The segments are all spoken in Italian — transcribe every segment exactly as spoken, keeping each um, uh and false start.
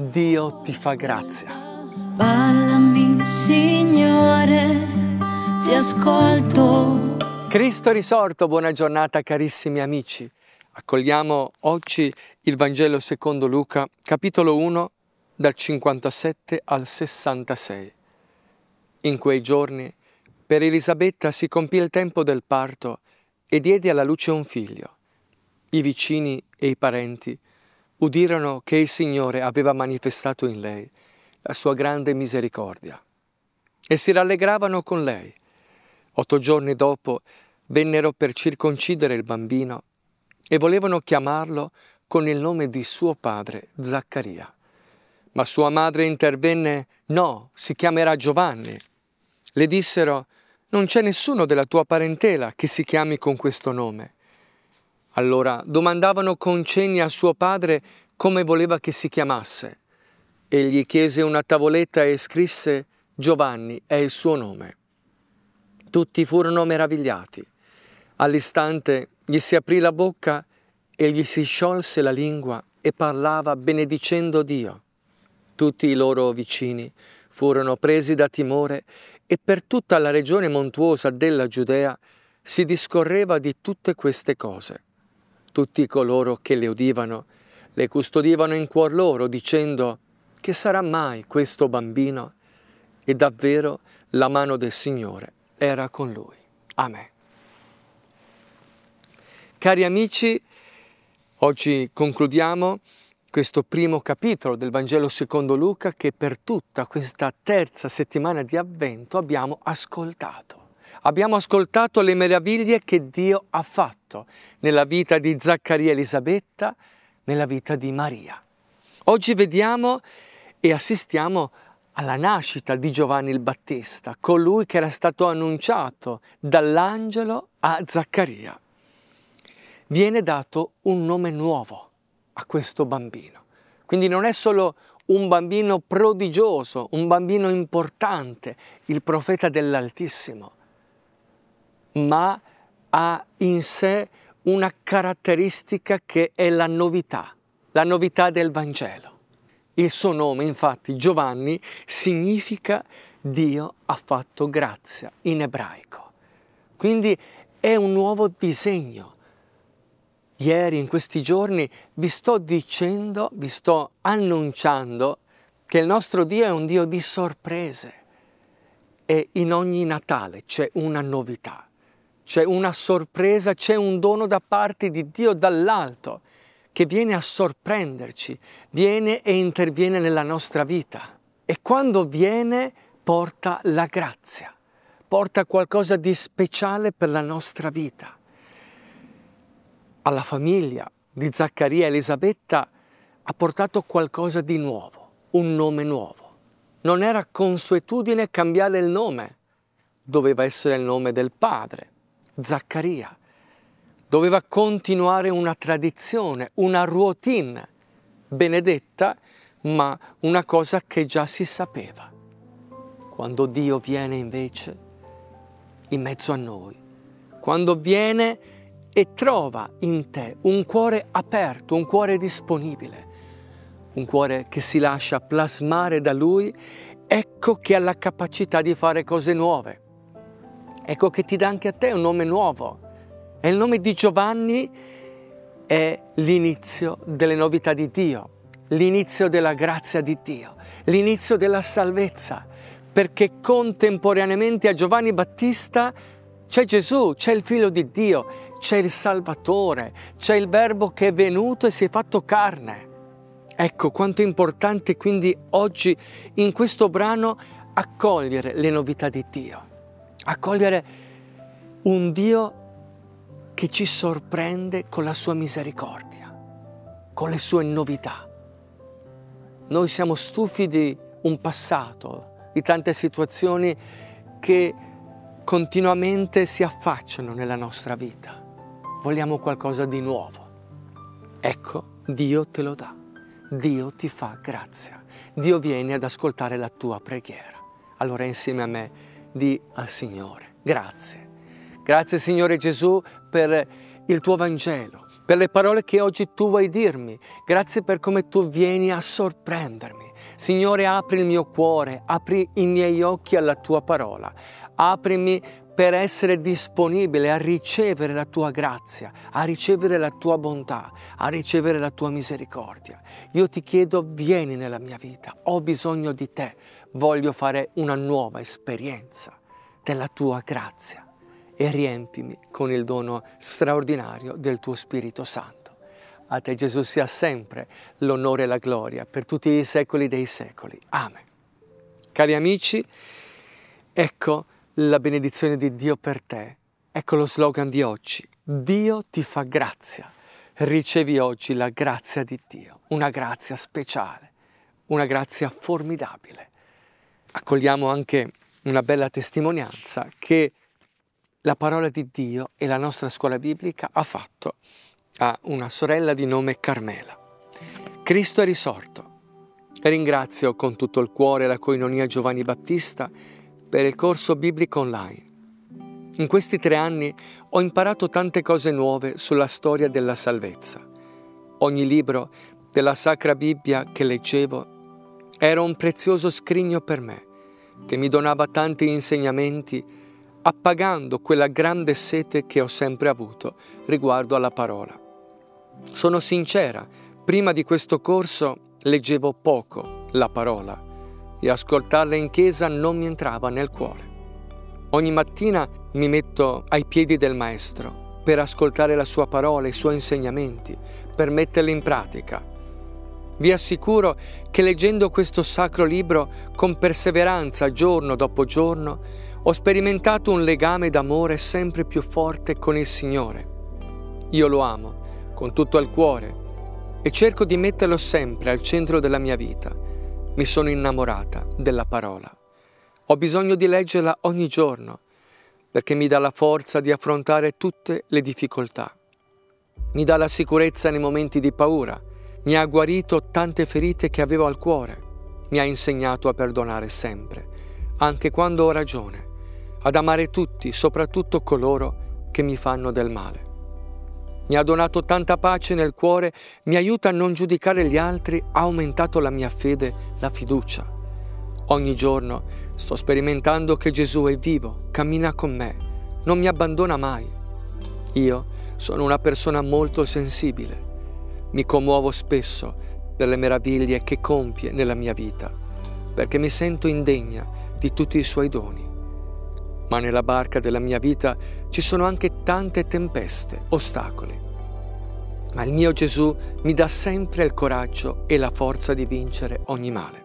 Dio ti fa grazia. Ballami, Signore, ti ascolto. Cristo risorto, buona giornata carissimi amici. Accogliamo oggi il Vangelo secondo Luca, capitolo uno, dal cinquantasette al sessantasei. In quei giorni, per Elisabetta si compì il tempo del parto e diede alla luce un figlio. I vicini e i parenti udirono che il Signore aveva manifestato in lei la sua grande misericordia e si rallegravano con lei. Otto giorni dopo vennero per circoncidere il bambino e volevano chiamarlo con il nome di suo padre Zaccaria. Ma sua madre intervenne: «No, si chiamerà Giovanni». Le dissero: «Non c'è nessuno della tua parentela che si chiami con questo nome». Allora domandavano con cenni a suo padre come voleva che si chiamasse. Egli chiese una tavoletta e scrisse: «Giovanni è il suo nome». Tutti furono meravigliati. All'istante gli si aprì la bocca e gli si sciolse la lingua e parlava benedicendo Dio. Tutti i loro vicini furono presi da timore e per tutta la regione montuosa della Giudea si discorreva di tutte queste cose. Tutti coloro che le udivano le custodivano in cuor loro, dicendo: «Che sarà mai questo bambino?» E davvero la mano del Signore era con lui. Amen. Cari amici, oggi concludiamo questo primo capitolo del Vangelo secondo Luca che per tutta questa terza settimana di Avvento abbiamo ascoltato. Abbiamo ascoltato le meraviglie che Dio ha fatto nella vita di Zaccaria e Elisabetta, nella vita di Maria. Oggi vediamo e assistiamo alla nascita di Giovanni il Battista, colui che era stato annunciato dall'angelo a Zaccaria. Viene dato un nome nuovo a questo bambino. Quindi non è solo un bambino prodigioso, un bambino importante, il profeta dell'Altissimo, ma ha in sé una caratteristica che è la novità, la novità del Vangelo. Il suo nome, infatti, Giovanni, significa «Dio ha fatto grazia» in ebraico. Quindi è un nuovo disegno. Ieri, in questi giorni, vi sto dicendo, vi sto annunciando che il nostro Dio è un Dio di sorprese e in ogni Natale c'è una novità. C'è una sorpresa, c'è un dono da parte di Dio dall'alto che viene a sorprenderci, viene e interviene nella nostra vita. E quando viene porta la grazia, porta qualcosa di speciale per la nostra vita. Alla famiglia di Zaccaria e Elisabetta ha portato qualcosa di nuovo, un nome nuovo. Non era consuetudine cambiare il nome, doveva essere il nome del padre, Zaccaria. Doveva continuare una tradizione, una routine benedetta, ma una cosa che già si sapeva. Quando Dio viene invece in mezzo a noi, quando viene e trova in te un cuore aperto, un cuore disponibile, un cuore che si lascia plasmare da Lui, ecco che ha la capacità di fare cose nuove. Ecco che ti dà anche a te un nome nuovo. E il nome di Giovanni è l'inizio delle novità di Dio, l'inizio della grazia di Dio, l'inizio della salvezza, perché contemporaneamente a Giovanni Battista c'è Gesù, c'è il Figlio di Dio, c'è il Salvatore, c'è il Verbo che è venuto e si è fatto carne. Ecco quanto è importante quindi oggi in questo brano accogliere le novità di Dio. Accogliere un Dio che ci sorprende con la sua misericordia, con le sue novità. Noi siamo stufi di un passato, di tante situazioni che continuamente si affacciano nella nostra vita. Vogliamo qualcosa di nuovo. Ecco, Dio te lo dà. Dio ti fa grazia. Dio viene ad ascoltare la tua preghiera. Allora insieme a me di al Signore. Grazie. Grazie Signore Gesù per il tuo Vangelo, per le parole che oggi Tu vuoi dirmi. Grazie per come Tu vieni a sorprendermi. Signore, apri il mio cuore, apri i miei occhi alla Tua parola. Aprimi per essere disponibile a ricevere la Tua grazia, a ricevere la Tua bontà, a ricevere la Tua misericordia. Io Ti chiedo, vieni nella mia vita, ho bisogno di Te, voglio fare una nuova esperienza della Tua grazia. E riempimi con il dono straordinario del Tuo Spirito Santo. A Te, Gesù, sia sempre l'onore e la gloria per tutti i secoli dei secoli. Amen. Cari amici, ecco la benedizione di Dio per te. Ecco lo slogan di oggi. Dio ti fa grazia. Ricevi oggi la grazia di Dio, una grazia speciale, una grazia formidabile. Accogliamo anche una bella testimonianza che la parola di Dio e la nostra scuola biblica ha fatto a una sorella di nome Carmela. Cristo è risorto. Ringrazio con tutto il cuore la Koinonia Giovanni Battista per il corso biblico online. In questi tre anni ho imparato tante cose nuove sulla storia della salvezza. Ogni libro della Sacra Bibbia che leggevo era un prezioso scrigno per me, che mi donava tanti insegnamenti appagando quella grande sete che ho sempre avuto riguardo alla parola. Sono sincera, prima di questo corso leggevo poco la parola e ascoltarla in chiesa non mi entrava nel cuore. Ogni mattina mi metto ai piedi del Maestro per ascoltare la sua parola, i suoi insegnamenti, per metterli in pratica. Vi assicuro che leggendo questo sacro libro con perseveranza giorno dopo giorno ho sperimentato un legame d'amore sempre più forte con il Signore. Io lo amo con tutto il cuore e cerco di metterlo sempre al centro della mia vita. Mi sono innamorata della parola. Ho bisogno di leggerla ogni giorno perché mi dà la forza di affrontare tutte le difficoltà. Mi dà la sicurezza nei momenti di paura. Mi ha guarito tante ferite che avevo al cuore. Mi ha insegnato a perdonare sempre, anche quando ho ragione, ad amare tutti, soprattutto coloro che mi fanno del male. Mi ha donato tanta pace nel cuore, mi aiuta a non giudicare gli altri, ha aumentato la mia fede, la fiducia. Ogni giorno sto sperimentando che Gesù è vivo, cammina con me, non mi abbandona mai. Io sono una persona molto sensibile. Mi commuovo spesso per le meraviglie che compie nella mia vita, perché mi sento indegna di tutti i suoi doni. Ma nella barca della mia vita ci sono anche tante tempeste, ostacoli. Ma il mio Gesù mi dà sempre il coraggio e la forza di vincere ogni male.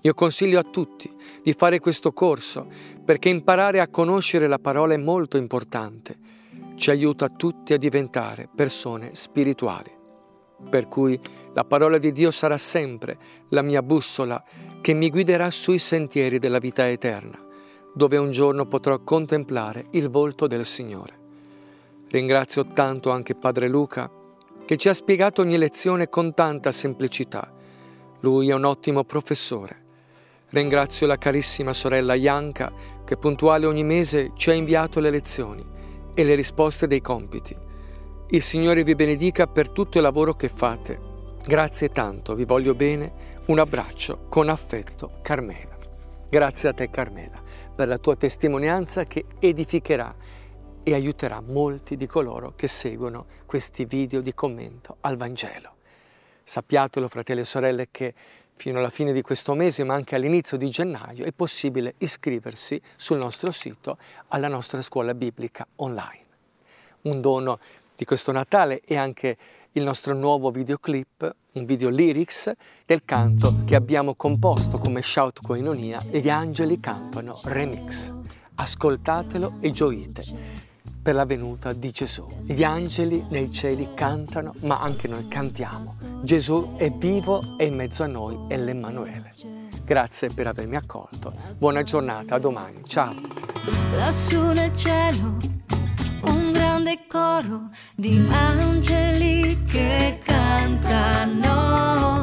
Io consiglio a tutti di fare questo corso, perché imparare a conoscere la parola è molto importante. Ci aiuta tutti a diventare persone spirituali. Per cui la parola di Dio sarà sempre la mia bussola che mi guiderà sui sentieri della vita eterna, dove un giorno potrò contemplare il volto del Signore. Ringrazio tanto anche Padre Luca che ci ha spiegato ogni lezione con tanta semplicità. Lui è un ottimo professore. Ringrazio la carissima sorella Janka che puntuale ogni mese ci ha inviato le lezioni e le risposte dei compiti. Il Signore vi benedica per tutto il lavoro che fate. Grazie tanto, vi voglio bene. Un abbraccio con affetto, Carmela. Grazie a te, Carmela, per la tua testimonianza che edificherà e aiuterà molti di coloro che seguono questi video di commento al Vangelo. Sappiatelo, fratelli e sorelle, che fino alla fine di questo mese, ma anche all'inizio di gennaio, è possibile iscriversi sul nostro sito alla nostra scuola biblica online. Un dono di questo Natale e anche il nostro nuovo videoclip, un video lyrics del canto che abbiamo composto come Shout! Koinonia, Gli Angeli Cantano Remix. Ascoltatelo e gioite per la venuta di Gesù. Gli angeli nei cieli cantano, ma anche noi cantiamo. Gesù è vivo e in mezzo a noi è l'Emmanuele. Grazie per avermi accolto. Buona giornata, a domani. Ciao. Lassù nel cielo un grande coro di angeli che cantano.